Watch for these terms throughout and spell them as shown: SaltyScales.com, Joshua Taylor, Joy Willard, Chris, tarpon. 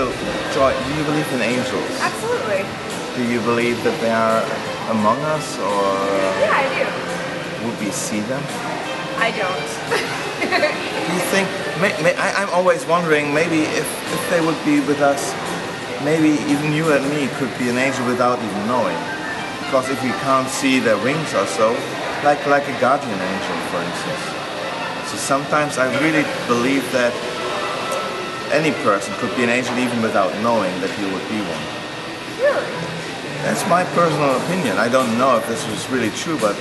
So, Joy, do you believe in angels? Absolutely. Do you believe that they are among us, or...? Yeah, I do. Would we see them? I don't. Do you think... I'm always wondering, maybe if they would be with us, maybe even you and me could be an angel without even knowing. Because if we can't see their wings or so, like a guardian angel, for instance. So sometimes I really believe that any person could be an angel even without knowing that he would be one. Really? That's my personal opinion. I don't know if this is really true, but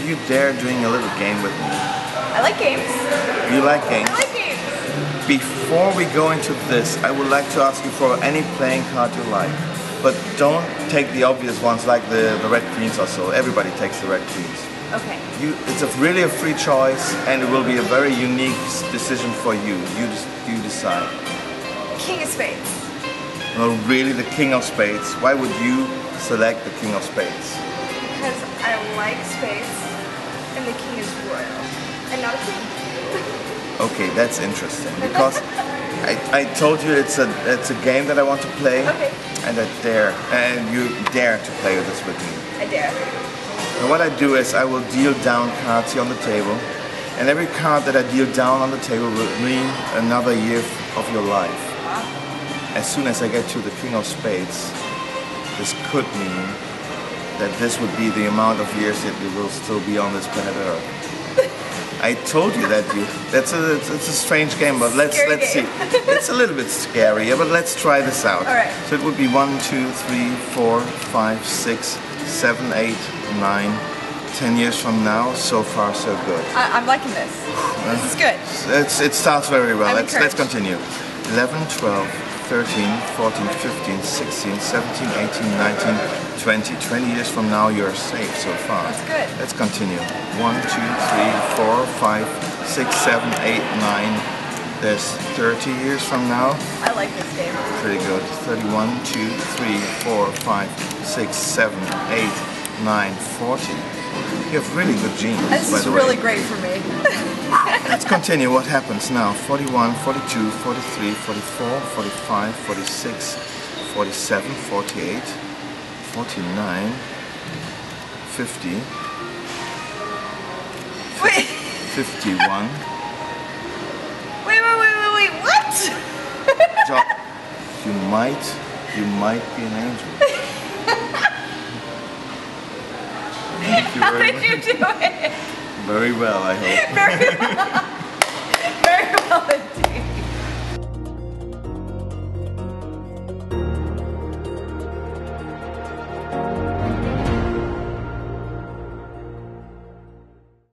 do you dare doing a little game with me? I like games. You like games? I like games. Before we go into this, I would like to ask you for any playing card you like. But don't take the obvious ones like the red queens or so. Everybody takes the red queens. Okay. It's really a free choice, and it will be a very unique decision for you. You decide. King of spades. No, really, the king of spades. Why would you select the king of spades? Because I like spades, and the king is royal, and not a queen. Okay, that's interesting, because I told you it's a game that I want to play, okay. And you dare to play this with me. I dare. And what I do is I will deal down cards here on the table, and every card that I deal down on the table will mean another year of your life. As soon as I get to the King of Spades, this could mean that this would be the amount of years that we will still be on this planet Earth. I told you that it's a strange game, but let's see. It's a little bit scarier, but let's try this out. All right. So it would be 1, 2, 3, 4, 5, 6, 7, 8, 9, 10 years from now. So far, so good. I'm liking this. This is good. It starts very well. Let's continue. 11, 12, 13, 14, 15, 16, 17, 18, 19, 20. 20 years from now, you're safe so far. That's good. Let's continue. 1, 2, 3, 4, 5, 6, 7, 8, 9. There's 30 years from now. I like this game. Pretty good. 31, 2, 3, 4, 5, 6, 7, 8. 940. You have really good genes, this by the way. This is really great for me. Let's continue. What happens now? 41, 42, 43, 44, 45, 46, 47, 48, 49, 50, wait. 51. Wait, what? So, you might be an angel. How did you do it? Very well, I hope. Very well.